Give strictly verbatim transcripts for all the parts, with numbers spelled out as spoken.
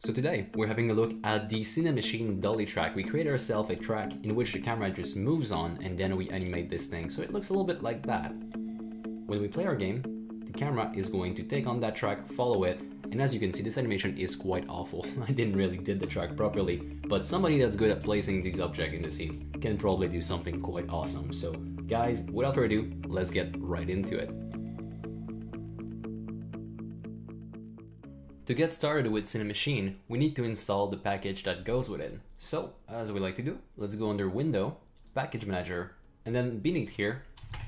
So today, we're having a look at the Cinemachine Dolly track. We create ourselves a track in which the camera just moves on and then we animate this thing, so it looks a little bit like that. When we play our game, the camera is going to take on that track, follow it, and as you can see, this animation is quite awful. I didn't really did the track properly, but somebody that's good at placing these objects in the scene can probably do something quite awesome. So guys, without further ado, let's get right into it. To get started with Cinemachine, we need to install the package that goes with it. So, as we like to do, let's go under Window, Package Manager, and then beneath here,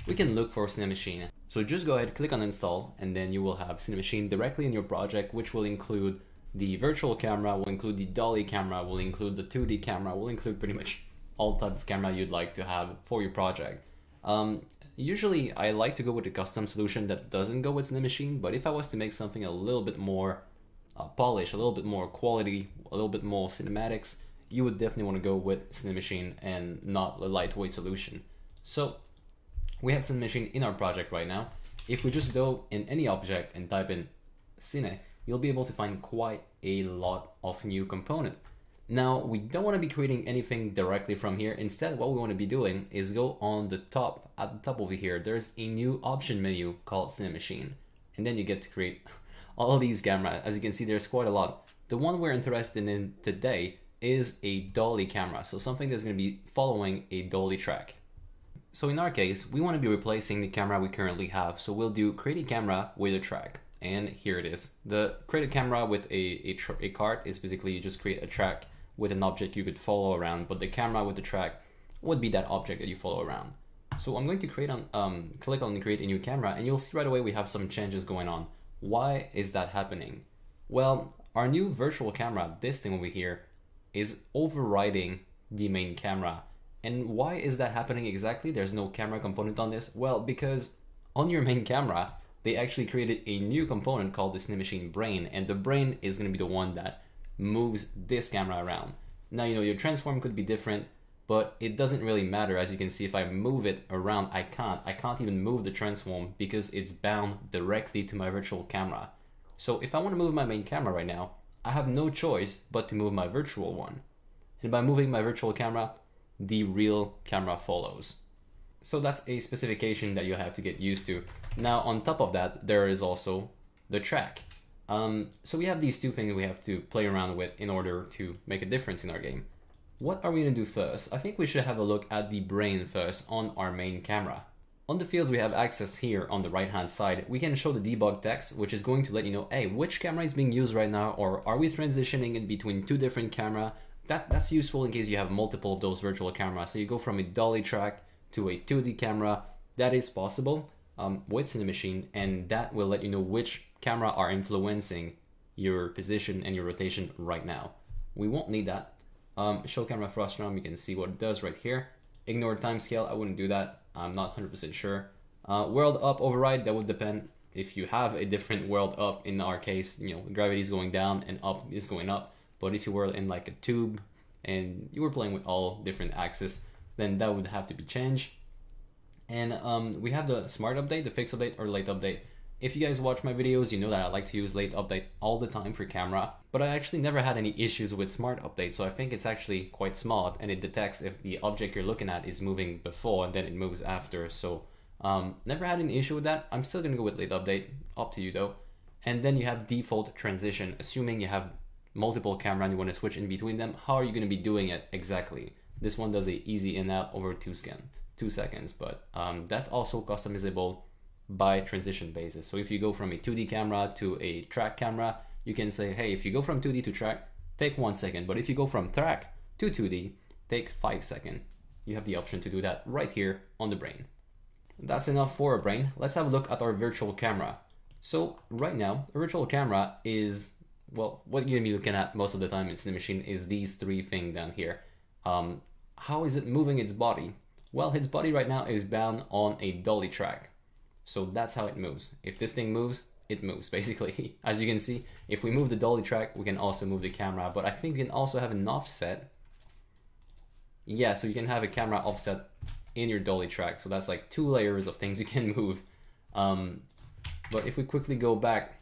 we can look for Cinemachine. So just go ahead, click on Install, and then you will have Cinemachine directly in your project, which will include the virtual camera, will include the dolly camera, will include the two D camera, will include pretty much all type of camera you'd like to have for your project. Um, usually, I like to go with a custom solution that doesn't go with Cinemachine, but if I was to make something a little bit more Uh, polish, a little bit more quality, a little bit more cinematics, you would definitely want to go with Cinemachine and not a lightweight solution. So we have Cinemachine in our project right now. If we just go in any object and type in Cine, you'll be able to find quite a lot of new component. Now, we don't want to be creating anything directly from here. Instead, what we want to be doing is go on the top, at the top over here, there's a new option menu called Cinemachine, and then you get to create all these cameras. As you can see, there's quite a lot. The one we're interested in today is a dolly camera, so something that's going to be following a dolly track. So in our case, we want to be replacing the camera we currently have, so we'll do create a camera with a track, and here it is. The create a camera with a, a, a cart is basically you just create a track with an object you could follow around, but the camera with the track would be that object that you follow around. So I'm going to create on, um, click on create a new camera, and you'll see right away we have some changes going on. Why is that happening? Well, our new virtual camera, this thing over here, is overriding the main camera. And why is that happening exactly? There's no camera component on this. Well, because on your main camera, they actually created a new component called the Cinemachine Brain, and the brain is going to be the one that moves this camera around. Now, you know, your transform could be different, but it doesn't really matter. As you can see, if I move it around, I can't. I can't even move the transform because it's bound directly to my virtual camera. So if I want to move my main camera right now, I have no choice but to move my virtual one. And by moving my virtual camera, the real camera follows. So that's a specification that you have to get used to. Now, on top of that, there is also the track. Um, so we have these two things we have to play around with in order to make a difference in our game. What are we going to do first? I think we should have a look at the brain first on our main camera. On the fields we have access here on the right hand side, we can show the debug text, which is going to let you know, hey, which camera is being used right now, or are we transitioning in between two different cameras? That, that's useful in case you have multiple of those virtual cameras. So you go from a dolly track to a two D camera. That is possible um, with Cinemachine, and that will let you know which camera are influencing your position and your rotation right now. We won't need that. Um, show camera frustum, you can see what it does right here. Ignore timescale, I wouldn't do that, I'm not one hundred percent sure. Uh, world up override, that would depend if you have a different world up. In our case, you know, gravity is going down and up is going up, but if you were in like a tube and you were playing with all different axes, then that would have to be changed. And um, we have the smart update, the fix update, or late update. If you guys watch my videos, you know that I like to use late update all the time for camera, but I actually never had any issues with smart update, so I think it's actually quite smart, and it detects if the object you're looking at is moving before and then it moves after, so um, never had an issue with that. I'm still gonna go with late update, up to you though. And then you have default transition, assuming you have multiple camera and you wanna switch in between them, how are you gonna be doing it exactly? This one does a easy in out over two, scan, two seconds, but um, that's also customizable by transition basis. So if you go from a two D camera to a track camera, you can say, hey, if you go from two D to track, take one second. But if you go from track to two D, take five seconds. You have the option to do that right here on the brain. That's enough for a brain. Let's have a look at our virtual camera. So right now, a virtual camera is, well, what you're gonna be looking at most of the time in Cinemachine is these three things down here. Um, how is it moving its body? Well, its body right now is bound on a dolly track. So that's how it moves. If this thing moves, it moves basically. As you can see, if we move the dolly track, we can also move the camera, but I think we can also have an offset. Yeah, so you can have a camera offset in your dolly track. So that's like two layers of things you can move. Um, but if we quickly go back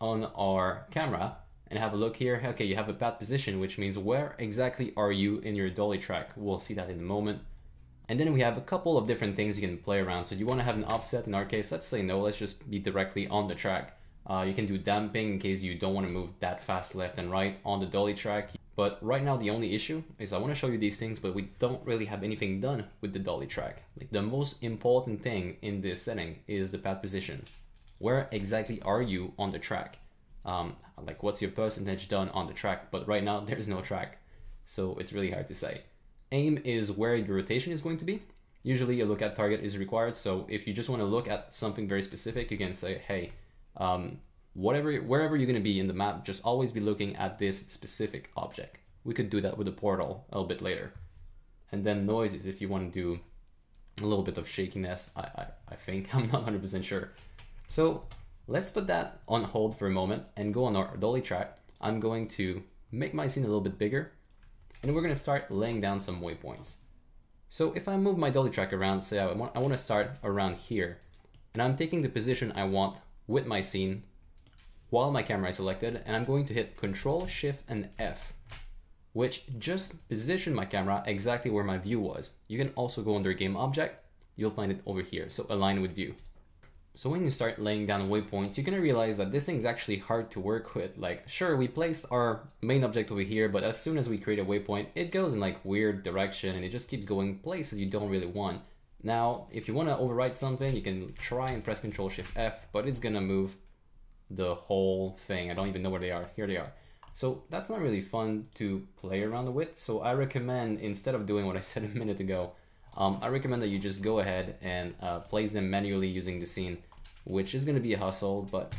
on our camera and have a look here. Okay, you have a bad position, which means where exactly are you in your dolly track? We'll see that in a moment. And then we have a couple of different things you can play around. So do you want to have an offset? In our case, let's say no, let's just be directly on the track. Uh, you can do damping in case you don't want to move that fast left and right on the dolly track. But right now the only issue is I want to show you these things, but we don't really have anything done with the dolly track. Like, the most important thing in this setting is the pad position. Where exactly are you on the track? Um, like, what's your percentage done on the track? But right now there's no track, so it's really hard to say. Aim is where your rotation is going to be. Usually a look at target is required, so if you just want to look at something very specific, you can say, hey, um, whatever, wherever you're going to be in the map, just always be looking at this specific object. We could do that with the portal a little bit later. And then noises, if you want to do a little bit of shakiness, I, I, I think, I'm not one hundred percent sure. So let's put that on hold for a moment and go on our dolly track. I'm going to make my scene a little bit bigger, and we're going to start laying down some waypoints. So if I move my dolly track around, say I want, I want to start around here, and I'm taking the position I want with my scene, while my camera is selected, and I'm going to hit Control, Shift, and F, which just position my camera exactly where my view was. You can also go under Game Object, you'll find it over here, so Align with View. So when you start laying down waypoints, you're gonna realize that this thing's actually hard to work with. Like, sure, we placed our main object over here, but as soon as we create a waypoint, it goes in like weird direction and it just keeps going places you don't really want. Now, if you wanna overwrite something, you can try and press Control, Shift, F, but it's gonna move the whole thing. I don't even know where they are. Here they are. So that's not really fun to play around with. So I recommend, instead of doing what I said a minute ago, um, I recommend that you just go ahead and uh, place them manually using the scene, which is going to be a hustle, but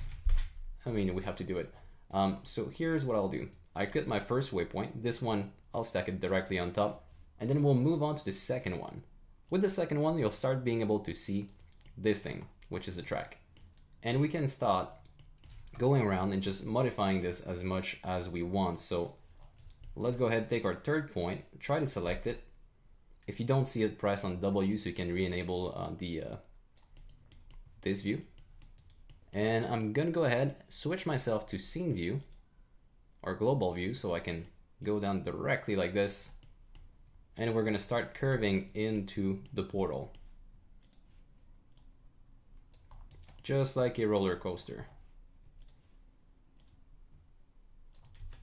I mean, we have to do it. Um, so here's what I'll do. I get my first waypoint. This one, I'll stack it directly on top, and then we'll move on to the second one. With the second one, you'll start being able to see this thing, which is the track. And we can start going around and just modifying this as much as we want. So let's go ahead and take our third point, try to select it. If you don't see it, press on W so you can re-enable uh, the uh, this view. And I'm gonna go ahead, switch myself to scene view or global view so I can go down directly like this. And we're gonna start curving into the portal, just like a roller coaster.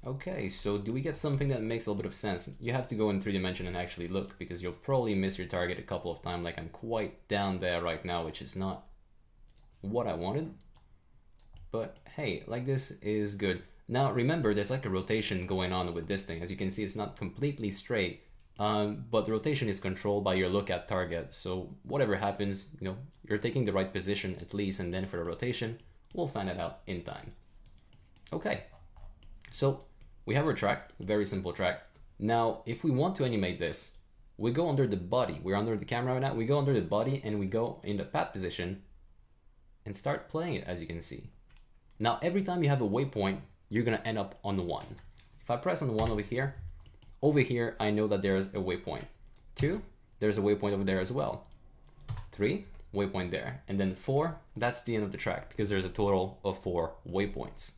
Okay, so do we get something that makes a little bit of sense? You have to go in three dimension and actually look, because you'll probably miss your target a couple of times. Like, I'm quite down there right now, which is not what I wanted. But hey, like, this is good. Now remember, there's like a rotation going on with this thing. As you can see, it's not completely straight, um, but the rotation is controlled by your look at target. So whatever happens, you know, you're taking the right position at least, and then for the rotation, we'll find it out in time. Okay, so we have our track, a very simple track. Now, if we want to animate this, we go under the body. We're under the camera right now. We go under the body and we go in the pad position and start playing it, as you can see. Now, every time you have a waypoint, you're gonna end up on the one. If I press on the one over here, over here, I know that there's a waypoint. Two, there's a waypoint over there as well. Three, waypoint there. And then four, that's the end of the track, because there's a total of four waypoints.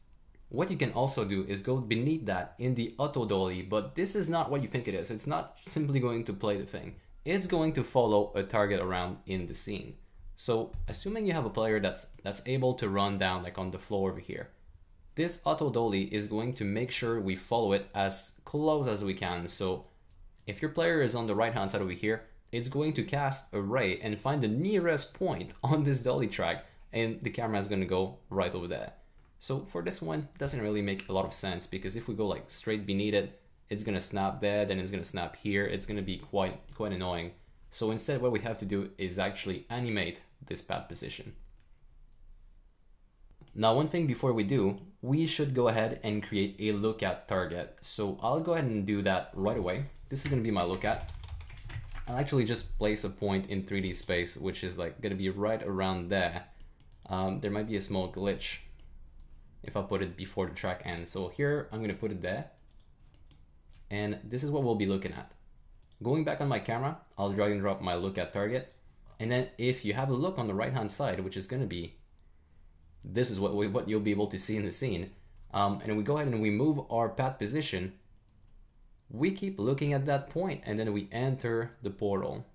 What you can also do is go beneath that in the auto dolly, but this is not what you think it is. It's not simply going to play the thing. It's going to follow a target around in the scene. So assuming you have a player that's, that's able to run down, like on the floor over here, this auto dolly is going to make sure we follow it as close as we can. So if your player is on the right hand side over here, it's going to cast a ray and find the nearest point on this dolly track, and the camera is going to go right over there. So for this one, doesn't really make a lot of sense, because if we go like straight beneath it, it's gonna snap there, then it's gonna snap here. It's gonna be quite quite annoying. So instead, what we have to do is actually animate this pad position. Now, one thing before we do, we should go ahead and create a look at target. So I'll go ahead and do that right away. This is gonna be my look at. I'll actually just place a point in three D space, which is like gonna be right around there. Um, there might be a small glitch if I put it before the track ends. So here, I'm gonna put it there. And this is what we'll be looking at. Going back on my camera, I'll drag and drop my look at target. And then if you have a look on the right-hand side, which is gonna be, this is what, we, what you'll be able to see in the scene. um, and we go ahead and we move our path position, we keep looking at that point, and then we enter the portal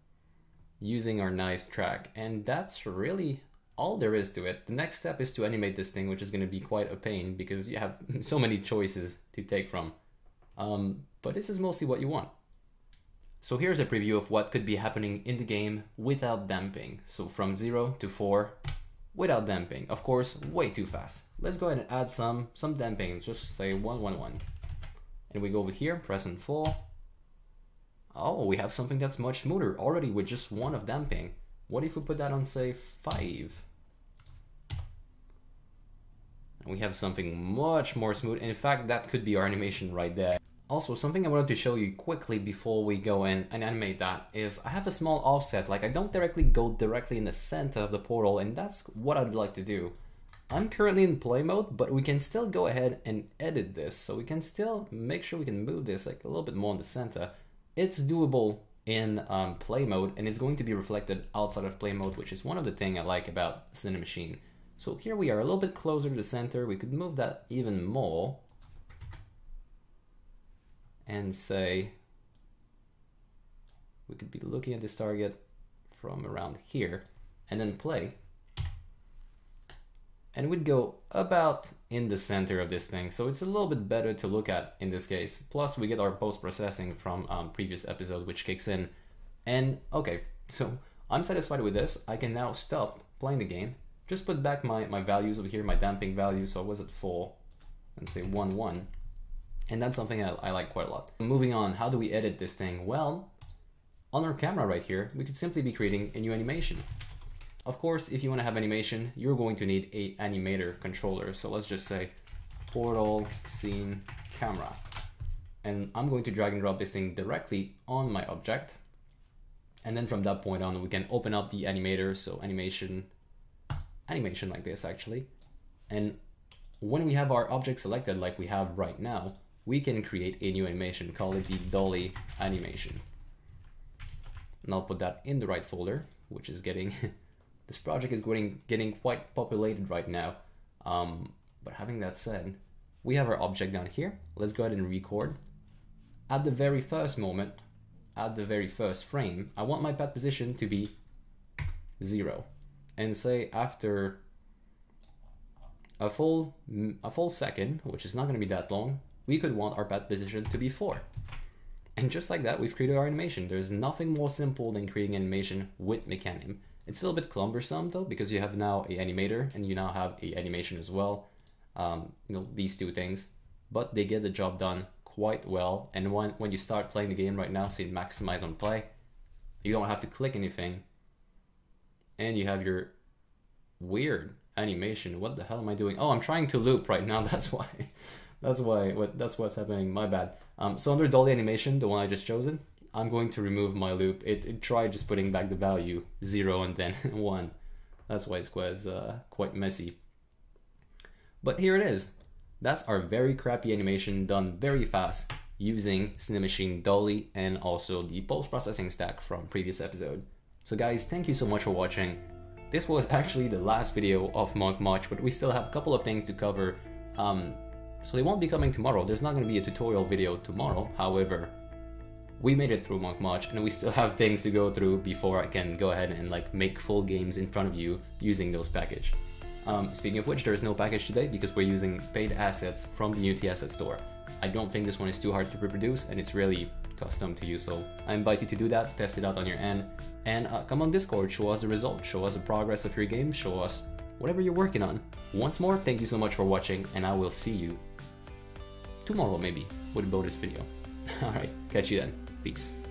using our nice track. And that's really all there is to it. The next step is to animate this thing, which is going to be quite a pain because you have so many choices to take from. Um, but this is mostly what you want. So here's a preview of what could be happening in the game without damping. So from zero to four, without damping. Of course, way too fast. Let's go ahead and add some, some damping. Just say one, one, one. And we go over here, press and full. Oh, we have something that's much smoother already with just one of damping. What if we put that on, say, five? And we have something much more smooth. In fact, that could be our animation right there. Also, something I wanted to show you quickly before we go in and animate that is I have a small offset. Like, I don't directly go directly in the center of the portal, and that's what I'd like to do. I'm currently in play mode, but we can still go ahead and edit this. So we can still make sure we can move this like a little bit more in the center. It's doable in um, play mode, and it's going to be reflected outside of play mode, which is one of the things I like about Cinemachine. So here we are a little bit closer to the center. We could move that even more. And say, we could be looking at this target from around here and then play. And we'd go about in the center of this thing. So it's a little bit better to look at in this case. Plus we get our post-processing from um, previous episode, which kicks in. And okay, so I'm satisfied with this. I can now stop playing the game. Just put back my, my values over here, my damping value. So I was at four and say one, one. And that's something I, I like quite a lot. Moving on, how do we edit this thing? Well, on our camera right here, we could simply be creating a new animation. Of course, if you want to have animation, you're going to need a animator controller. So let's just say portal scene camera. And I'm going to drag and drop this thing directly on my object. And then from that point on, we can open up the animator. So animation, animation like this actually. And when we have our object selected like we have right now, we can create a new animation, call it the Dolly animation. And I'll put that in the right folder, which is getting, this project is getting, getting quite populated right now. Um, but having that said, we have our object down here. Let's go ahead and record. At the very first moment, at the very first frame, I want my path position to be zero. And say after a full, a full second, which is not gonna be that long, we could want our path position to be four. And just like that, we've created our animation. There's nothing more simple than creating animation with Mecanim. It's a little bit cumbersome though, because you have now an animator and you now have an animation as well. Um, you know, these two things, but they get the job done quite well. And when, when you start playing the game right now, so you maximize on play, you don't have to click anything. And you have your weird animation. What the hell am I doing? Oh, I'm trying to loop right now. That's why. That's why, what, that's what's happening, my bad. Um, so under Dolly animation, the one I just chosen, I'm going to remove my loop. It, it tried just putting back the value, zero and then one. That's why it's quite, uh, quite messy. But here it is. That's our very crappy animation done very fast using Cinemachine Dolly and also the post-processing stack from previous episode. So guys, thank you so much for watching. This was actually the last video of Monk March, but we still have a couple of things to cover. Um, So they won't be coming tomorrow. There's not going to be a tutorial video tomorrow. However, we made it through Monk March and we still have things to go through before I can go ahead and like make full games in front of you using those packages. Um, speaking of which, there is no package today because we're using paid assets from the Unity Asset Store. I don't think this one is too hard to reproduce and it's really custom to you. So I invite you to do that, test it out on your end, and uh, come on Discord, show us the results, show us the progress of your game, show us whatever you're working on. Once more, thank you so much for watching, and I will see you tomorrow maybe with a bonus video. Alright, catch you then. Peace.